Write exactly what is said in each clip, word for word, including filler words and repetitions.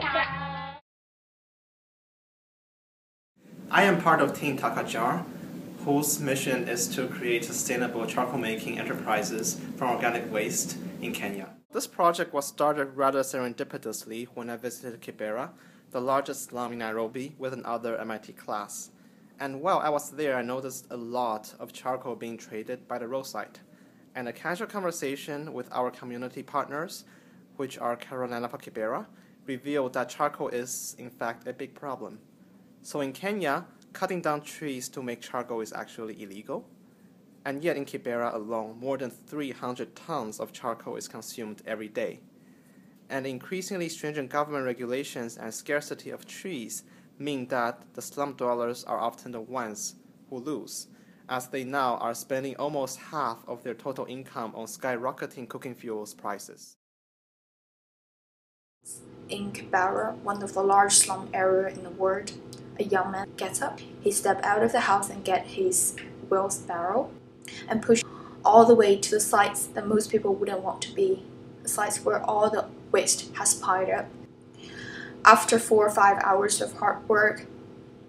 Takachar. I am part of Team Takachar, whose mission is to create sustainable charcoal making enterprises from organic waste in Kenya. This project was started rather serendipitously when I visited Kibera, the largest slum in Nairobi, with another M I T class. And while I was there, I noticed a lot of charcoal being traded by the roadside. And a casual conversation with our community partners, which are Carolina for Kibera, revealed that charcoal is, in fact, a big problem. So in Kenya, cutting down trees to make charcoal is actually illegal. And yet in Kibera alone, more than three hundred tons of charcoal is consumed every day. And increasingly stringent government regulations and scarcity of trees mean that the slum dwellers are often the ones who lose, as they now are spending almost half of their total income on skyrocketing cooking fuels prices. In Kibera, one of the large slum areas in the world, a young man gets up. He steps out of the house and gets his wheelbarrow and pushes all the way to the sites that most people wouldn't want to be, the sites where all the waste has piled up. After four or five hours of hard work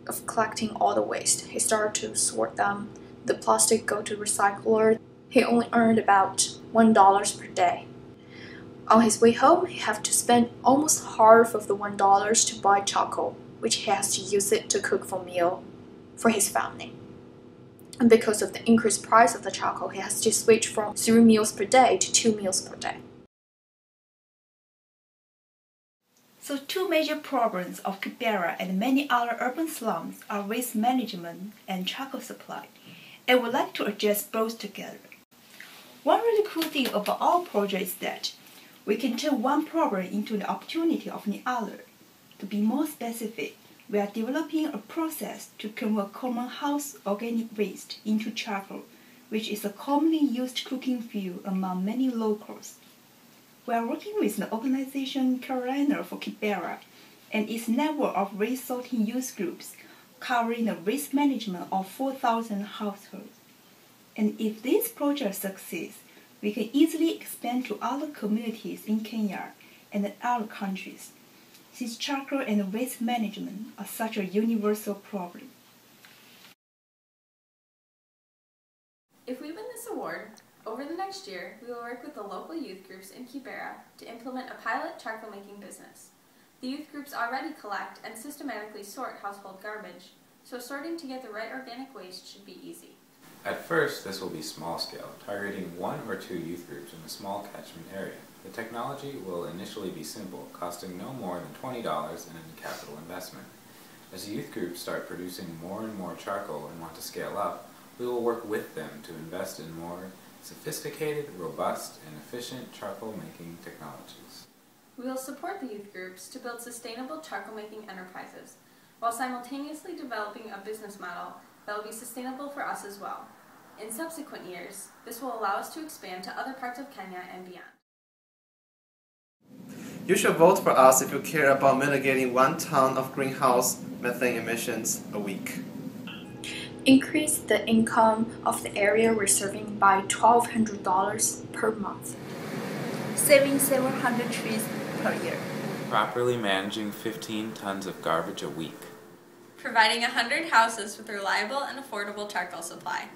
of collecting all the waste, he started to sort them. The plastic go to recycler. He only earned about one dollar per day. On his way home, he had to spend almost half of the one dollar to buy charcoal, which he has to use it to cook for meal for his family. And because of the increased price of the charcoal, he has to switch from three meals per day to two meals per day. So two major problems of Kibera and many other urban slums are waste management and charcoal supply, and we would like to address both together. One really cool thing about our project is that we can turn one problem into the opportunity of the other. To be more specific, we are developing a process to convert common house organic waste into charcoal, which is a commonly used cooking fuel among many locals. We are working with the organization Carolina for Kibera and its network of waste sorting youth groups covering the waste management of four thousand households. And if this project succeeds, we can easily expand to other communities in Kenya and other countries, since charcoal and waste management are such a universal problem. If we win this award, over the next year, we will work with the local youth groups in Kibera to implement a pilot charcoal making business. The youth groups already collect and systematically sort household garbage, so sorting to get the right organic waste should be easy. At first, this will be small scale, targeting one or two youth groups in a small catchment area. The technology will initially be simple, costing no more than twenty dollars in a capital investment. As the youth groups start producing more and more charcoal and want to scale up, we will work with them to invest in more sophisticated, robust, and efficient charcoal-making technologies. We will support the youth groups to build sustainable charcoal-making enterprises, while simultaneously developing a business model that will be sustainable for us as well. In subsequent years, this will allow us to expand to other parts of Kenya and beyond. You should vote for us if you care about mitigating one ton of greenhouse methane emissions a week. Increase the income of the area we're serving by twelve hundred dollars per month. Saving seven hundred trees per year. Properly managing fifteen tons of garbage a week. Providing one hundred houses with reliable and affordable charcoal supply.